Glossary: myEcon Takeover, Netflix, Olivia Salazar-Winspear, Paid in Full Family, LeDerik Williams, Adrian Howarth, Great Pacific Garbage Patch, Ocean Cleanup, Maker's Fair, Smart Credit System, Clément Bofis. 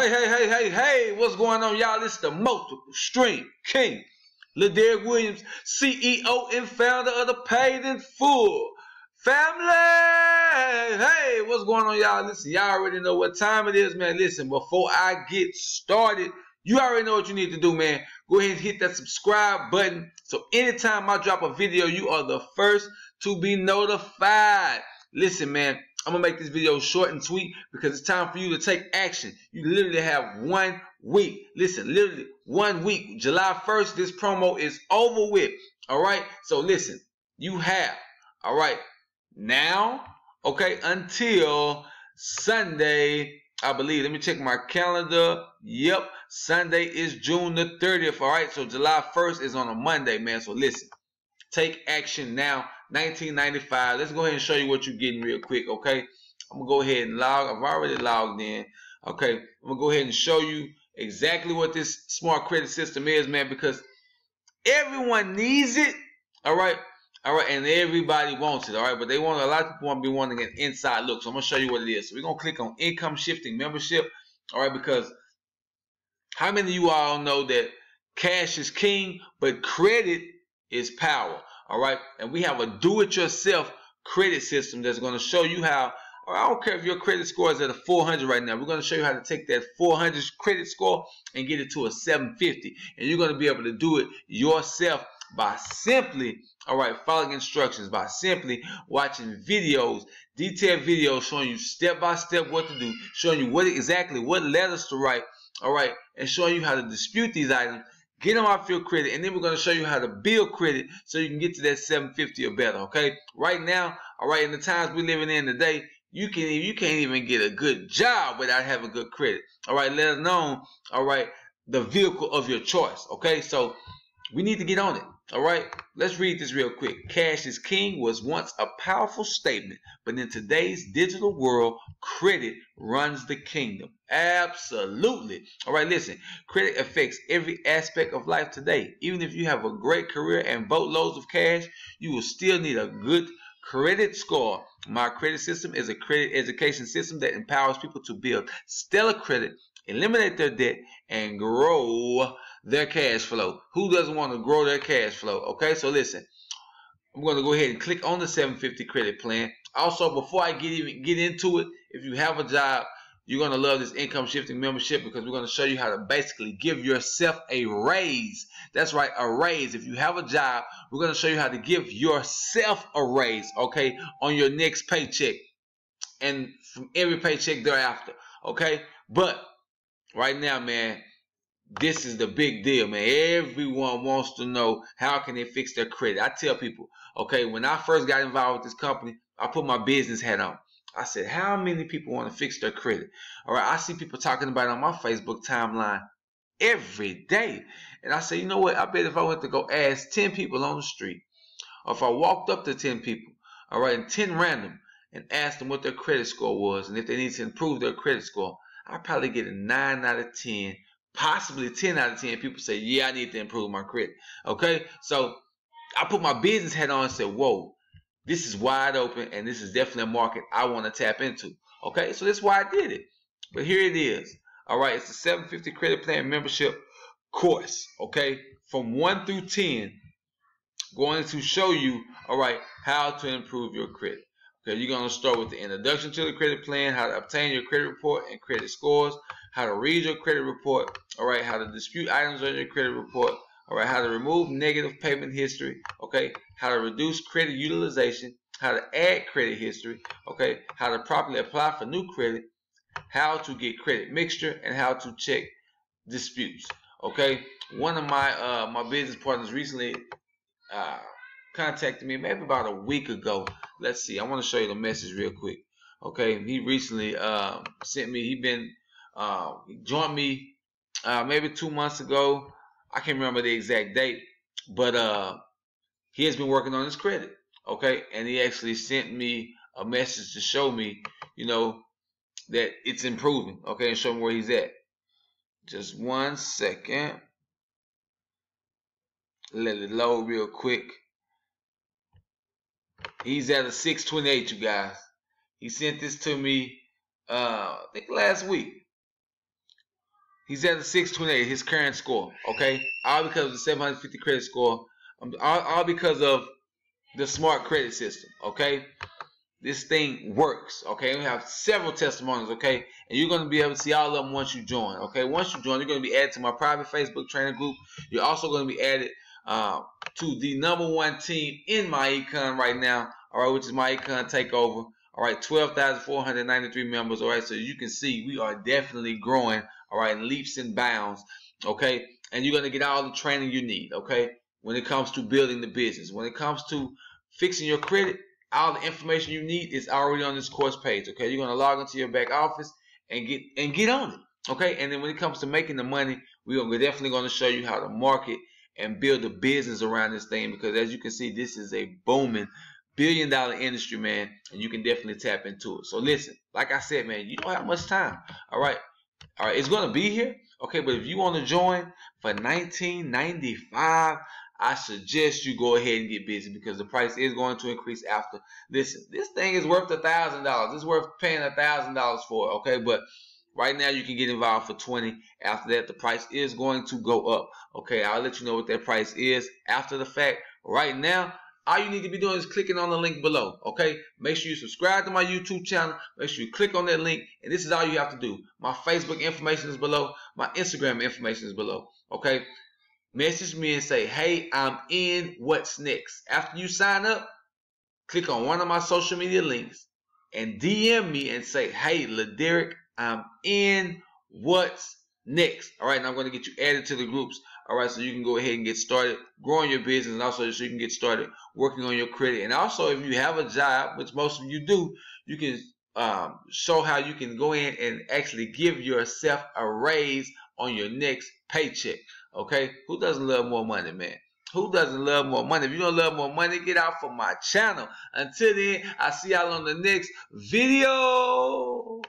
Hey, what's going on, y'all? It's the Multiple Stream King, LeDerik Williams, CEO and founder of the Paid in Full Family. Hey, what's going on, y'all? Listen, y'all already know what time it is, man. Listen, before I get started, you already know what you need to do, man. Go ahead and hit that subscribe button, so anytime I drop a video, you are the first to be notified. Listen, man, I'm going to make this video short and sweet because it's time for you to take action. You literally have 1 week. Listen, literally 1 week. July 1st, this promo is over with. All right? So, listen, you have, all right, now, okay, until Sunday, I believe. Let me check my calendar. Yep, Sunday is June the 30th, all right? So, July 1st is on a Monday, man. So, listen, take action now. $19.95. Let's go ahead and show you what you're getting real quick, okay? I'm going to go ahead and log. I've already logged in, okay? I'm going to go ahead and show you exactly what this smart credit system is, man, because everyone needs it, all right? All right, and everybody wants it, all right? But they want, a lot of people want to be wanting an inside look, so I'm going to show you what it is. So we're going to click on Income Shifting Membership, all right, because how many of you all know that cash is king, but credit is power? All right, and we have a do-it-yourself credit system that's going to show you how, or I don't care if your credit score is at a 400 right now, we're going to show you how to take that 400 credit score and get it to a 750, and you're going to be able to do it yourself by simply, all right, following instructions, by simply watching videos, detailed videos showing you step-by-step what to do, showing you what exactly, what letters to write, all right, and showing you how to dispute these items, get them off your credit, and then we're going to show you how to build credit so you can get to that 750 or better, okay? Right now, all right, in the times we're living in today, you can't even get a good job without having good credit, all right? Let alone, all right, the vehicle of your choice, okay? So we need to get on it, all right? Let's read this real quick. Cash is king was once a powerful statement, but in today's digital world, credit runs the kingdom. Absolutely. All right, listen, credit affects every aspect of life today. Even if you have a great career and boatloads of cash, you will still need a good credit score. My credit system is a credit education system that empowers people to build stellar credit, eliminate their debt, and grow their cash flow. Who doesn't want to grow their cash flow? Okay, so listen, I'm going to go ahead and click on the 750 credit plan. Also, before I get into it, if you have a job, you're going to love this Income Shifting Membership because we're going to show you how to basically give yourself a raise. That's right, a raise. If you have a job, we're going to show you how to give yourself a raise, okay, on your next paycheck and from every paycheck thereafter, okay? But right now, man, this is the big deal, man. Everyone wants to know how can they fix their credit. I tell people, okay, when I first got involved with this company, I put my business hat on. I said, how many people want to fix their credit? All right, I see people talking about it on my Facebook timeline every day. And I say, you know what? I bet if I went to go ask 10 people on the street, or if I walked up to 10 people, all right, and 10 random, and asked them what their credit score was and if they need to improve their credit score, I'd probably get a 9 out of 10, possibly 10 out of 10 people say, yeah, I need to improve my credit, okay? So I put my business hat on and said, whoa, this is wide open, and this is definitely a market I want to tap into. Okay, so that's why I did it. But here it is. All right, it's the 750 Credit Plan Membership course, okay, from 1 through 10, going to show you, all right, how to improve your credit. Okay, you're going to start with the introduction to the credit plan, how to obtain your credit report and credit scores, how to read your credit report, all right, how to dispute items on your credit report, all right, how to remove negative payment history, okay, how to reduce credit utilization, how to add credit history, okay, how to properly apply for new credit, how to get credit mixture, and how to check disputes, okay? One of my my business partners recently contacted me maybe about a week ago. Let's see, I want to show you the message real quick, okay? He recently sent me, he joined me maybe 2 months ago. I can't remember the exact date, but he has been working on his credit, okay? And he actually sent me a message to show me, you know, that it's improving, okay, and show me where he's at. Just 1 second. Let it load real quick. He's at a 628, you guys. He sent this to me, I think last week. He's at a 628, his current score, okay? All because of the 750 credit score. All because of the smart credit system, okay? This thing works, okay? We have several testimonials, okay? And you're going to be able to see all of them once you join, okay? Once you join, you're going to be added to my private Facebook trainer group. You're also going to be added to the #1 team in myEcon right now, all right, which is myEcon Takeover. All right, 12,493 members, all right? So you can see we are definitely growing, all right, in leaps and bounds, okay? And you're going to get all the training you need, okay? When it comes to building the business, when it comes to fixing your credit, all the information you need is already on this course page, okay? You're going to log into your back office and get on it, okay? And then when it comes to making the money, we're definitely going to show you how to market and build a business around this thing, because as you can see, this is a booming billion-dollar industry, man, and you can definitely tap into it. So listen, like I said, man, you don't have much time. All right, it's gonna be here, okay? But if you want to join for $19.95, I suggest you go ahead and get busy, because the price is going to increase after. Listen, this thing is worth $1,000. It's worth paying $1,000 for, okay? But right now you can get involved for $20. After that, the price is going to go up, okay? I'll let you know what that price is after the fact. Right now, all you need to be doing is clicking on the link below, okay? Make sure you subscribe to my YouTube channel. Make sure you click on that link, and this is all you have to do. My Facebook information is below. My Instagram information is below, okay? Message me and say, hey, I'm in, what's next? After you sign up, click on one of my social media links and DM me and say, hey, LeDerik, I'm in, what's next? All right, and I'm going to get you added to the groups. All right, so you can go ahead and get started growing your business, and also so you can get started working on your credit. And also, if you have a job, which most of you do, you can show how you can go in and actually give yourself a raise on your next paycheck, okay? Who doesn't love more money, man? Who doesn't love more money? If you don't love more money, get out from my channel. Until then, I'll see y'all on the next video.